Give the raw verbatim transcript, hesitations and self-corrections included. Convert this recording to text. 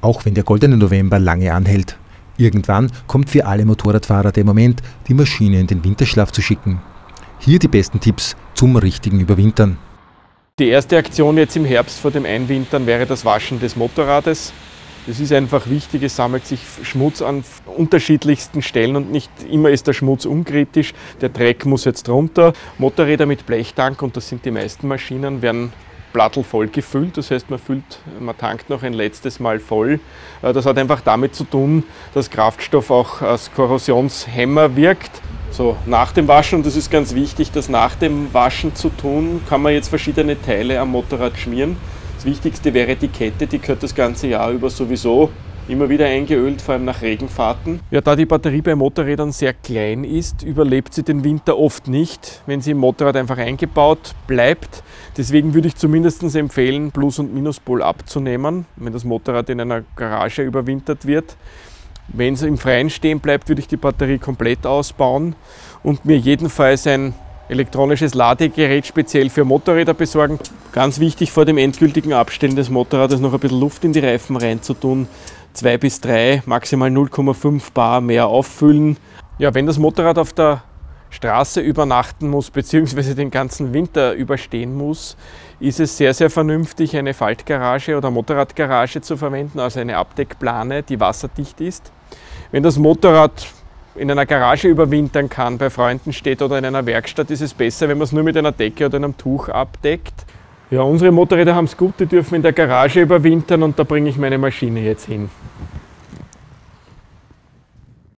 auch wenn der goldene November lange anhält. Irgendwann kommt für alle Motorradfahrer der Moment, die Maschine in den Winterschlaf zu schicken. Hier die besten Tipps zum richtigen Überwintern. Die erste Aktion jetzt im Herbst vor dem Einwintern wäre das Waschen des Motorrades. Das ist einfach wichtig, es sammelt sich Schmutz an unterschiedlichsten Stellen und nicht immer ist der Schmutz unkritisch. Der Dreck muss jetzt runter. Motorräder mit Blechtank, und das sind die meisten Maschinen, werden Plattel voll gefüllt. Das heißt, man, füllt, man tankt noch ein letztes Mal voll. Das hat einfach damit zu tun, dass Kraftstoff auch als Korrosionshemmer wirkt. So, nach dem Waschen, und das ist ganz wichtig, das nach dem Waschen zu tun, kann man jetzt verschiedene Teile am Motorrad schmieren. Das Wichtigste wäre die Kette, die gehört das ganze Jahr über sowieso immer wieder eingeölt, vor allem nach Regenfahrten. Ja, da die Batterie bei Motorrädern sehr klein ist, überlebt sie den Winter oft nicht, wenn sie im Motorrad einfach eingebaut bleibt. Deswegen würde ich zumindest empfehlen, Plus- und Minuspol abzunehmen, wenn das Motorrad in einer Garage überwintert wird. Wenn es im Freien stehen bleibt, würde ich die Batterie komplett ausbauen und mir jedenfalls ein elektronisches Ladegerät speziell für Motorräder besorgen. Ganz wichtig, vor dem endgültigen Abstellen des Motorrades noch ein bisschen Luft in die Reifen reinzutun. zwei bis drei, maximal null Komma fünf Bar mehr auffüllen. Ja, wenn das Motorrad auf der Straße übernachten muss bzw. den ganzen Winter überstehen muss, ist es sehr, sehr vernünftig, eine Faltgarage oder Motorradgarage zu verwenden, also eine Abdeckplane, die wasserdicht ist. Wenn das Motorrad in einer Garage überwintern kann, bei Freunden steht oder in einer Werkstatt, ist es besser, wenn man es nur mit einer Decke oder einem Tuch abdeckt. Ja, unsere Motorräder haben es gut, die dürfen in der Garage überwintern, und da bringe ich meine Maschine jetzt hin.